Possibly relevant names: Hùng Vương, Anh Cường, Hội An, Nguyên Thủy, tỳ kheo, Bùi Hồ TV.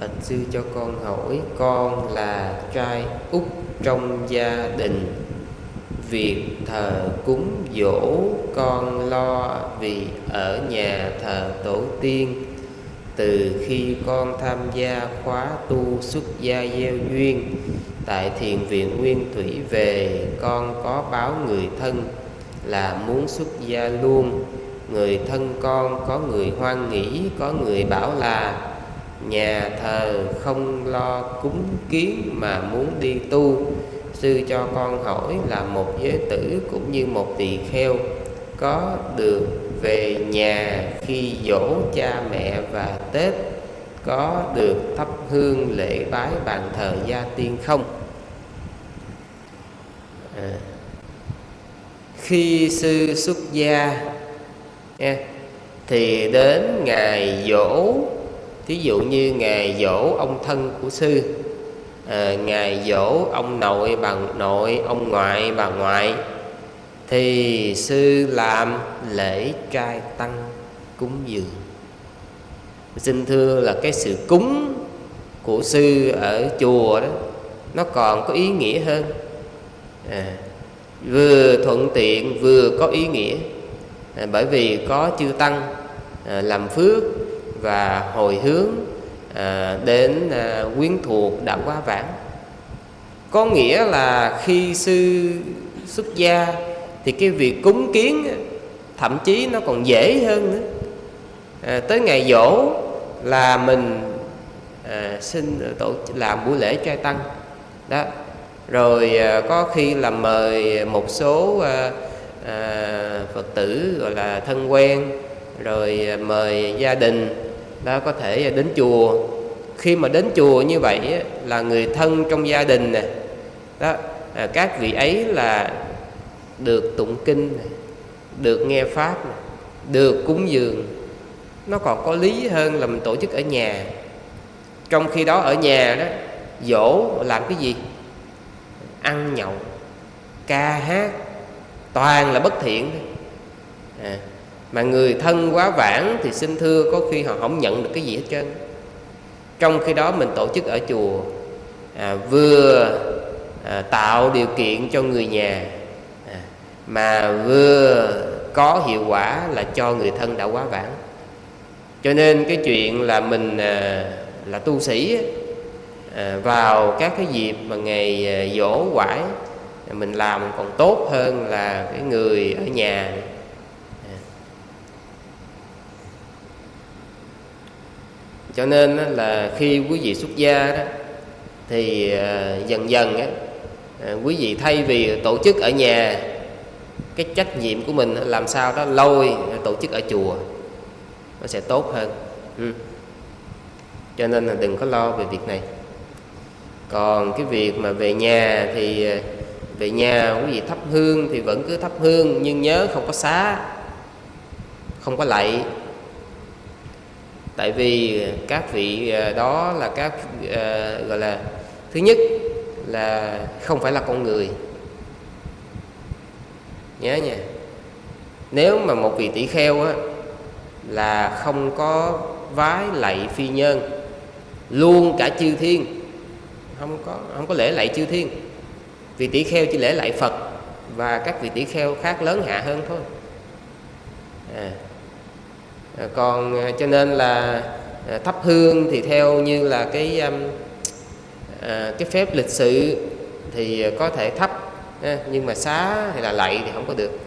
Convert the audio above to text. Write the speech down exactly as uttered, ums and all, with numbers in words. Bạch sư cho con hỏi, con là trai út trong gia đình, việc thờ cúng dỗ con lo vì ở nhà thờ tổ tiên. Từ khi con tham gia khóa tu xuất gia gieo duyên tại thiền viện Nguyên Thủy về, con có báo người thân là muốn xuất gia luôn. Người thân con có người hoan nghỉ, có người bảo là nhà thờ không lo cúng kiến mà muốn đi tu. Sư cho con hỏi là một giới tử cũng như một tỳ kheo có được về nhà khi dỗ cha mẹ và Tết, có được thắp hương lễ bái bàn thờ gia tiên không? À, khi sư xuất gia thì đến ngày dỗ, thí dụ như ngày dỗ ông thân của sư, à, ngày dỗ ông nội bà nội, ông ngoại bà ngoại, thì sư làm lễ trai tăng cúng dường. Xin thưa là cái sự cúng của sư ở chùa đó nó còn có ý nghĩa hơn, à, vừa thuận tiện vừa có ý nghĩa, à, bởi vì có chư tăng à, làm phước và hồi hướng à, đến à, quyến thuộc đạo quá vãng. Có nghĩa là khi sư xuất gia thì cái việc cúng kiến thậm chí nó còn dễ hơn nữa. À, tới ngày dỗ là mình à, xin tổ làm buổi lễ trai tăng đó, rồi à, có khi là mời một số à, à, Phật tử gọi là thân quen, rồi à, mời gia đình đó có thể đến chùa. Khi mà đến chùa như vậy là người thân trong gia đình nè đó, à, các vị ấy là được tụng kinh này, được nghe pháp này, được cúng dường. Nó còn có lý hơn là mình tổ chức ở nhà. Trong khi đó ở nhà đó, dỗ làm cái gì? Ăn nhậu, ca hát, toàn là bất thiện. À, mà người thân quá vãng thì xin thưa có khi họ không nhận được cái gì hết trơn. Trong khi đó mình tổ chức ở chùa, à, vừa à, tạo điều kiện cho người nhà, mà vừa có hiệu quả là cho người thân đã quá vãng. Cho nên cái chuyện là mình là tu sĩ vào các cái dịp mà ngày dỗ quải mình làm còn tốt hơn là cái người ở nhà. Cho nên là khi quý vị xuất gia đó, thì dần dần quý vị thay vì tổ chức ở nhà, cái trách nhiệm của mình làm sao đó lôi tổ chức ở chùa nó sẽ tốt hơn. Ừ. Cho nên là đừng có lo về việc này. Còn cái việc mà về nhà thì về nhà quý vị thắp hương thì vẫn cứ thắp hương, nhưng nhớ không có xá, không có lạy. Tại vì các vị đó là các gọi là, thứ nhất là không phải là con người. Nhớ nha, nếu mà một vị tỷ kheo á, là không có vái lạy phi nhân, luôn cả chư thiên không có không có lễ lạy chư thiên. Vị tỷ kheo chỉ lễ lạy Phật và các vị tỷ kheo khác lớn hạ hơn thôi. À, còn cho nên là thắp hương thì theo như là cái à, cái phép lịch sự thì có thể thắp, nhưng mà xá hay là lạy thì không có được.